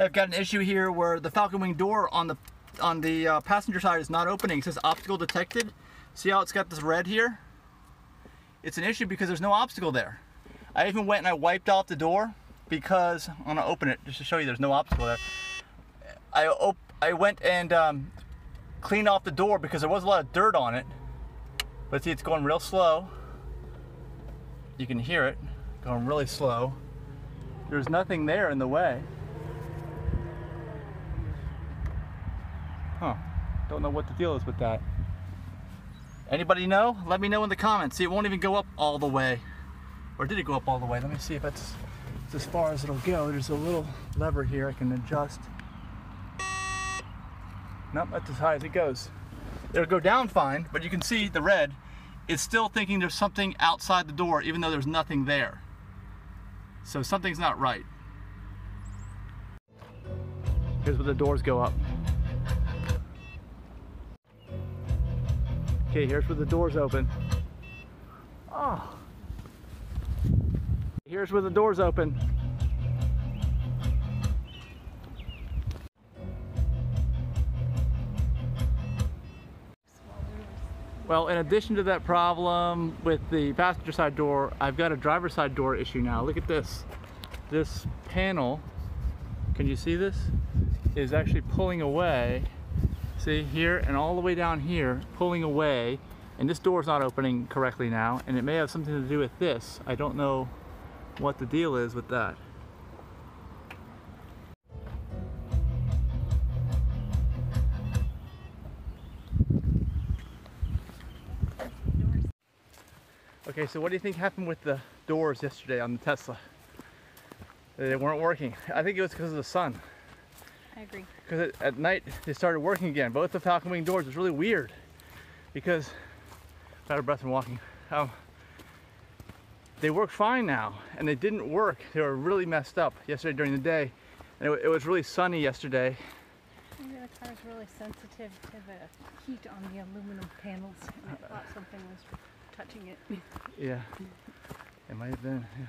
I've got an issue here where the Falcon wing door on the passenger side is not opening. It says obstacle detected. See how it's got this red here? It's an issue because there's no obstacle there. I even went and I wiped off the door because I'm gonna open it just to show you there's no obstacle there. I went and cleaned off the door because there was a lot of dirt on it. But see, it's going real slow. You can hear it going really slow. There's nothing there in the way. Huh, don't know what the deal is with that. Anybody know? Let me know in the comments. See, it won't even go up all the way. Or did it go up all the way? Let me see if it's as far as it'll go. There's a little lever here I can adjust. Nope, that's as high as it goes. It'll go down fine, but you can see the red. It's still thinking there's something outside the door, even though there's nothing there. So something's not right. Here's where the doors go up. Okay, here's where the doors open. Oh. Here's where the doors open. Well, in addition to that problem with the passenger side door, I've got a driver's side door issue now. Look at this. This panel, can you see this? Is actually pulling away. See here and all the way down here, pulling away, and this door's not opening correctly now, and it may have something to do with this. I don't know what the deal is with that. Okay, so what do you think happened with the doors yesterday on the Tesla? They weren't working. I think it was because of the sun. I agree. Because at night they started working again. Both the Falcon wing doors. It's really weird because I'm out of breath from walking. They work fine now, and they didn't work. They were really messed up yesterday during the day, and it was really sunny yesterday. Maybe the car is really sensitive to the heat on the aluminum panels. And I thought something was touching it. Yeah, it might have been. Yeah.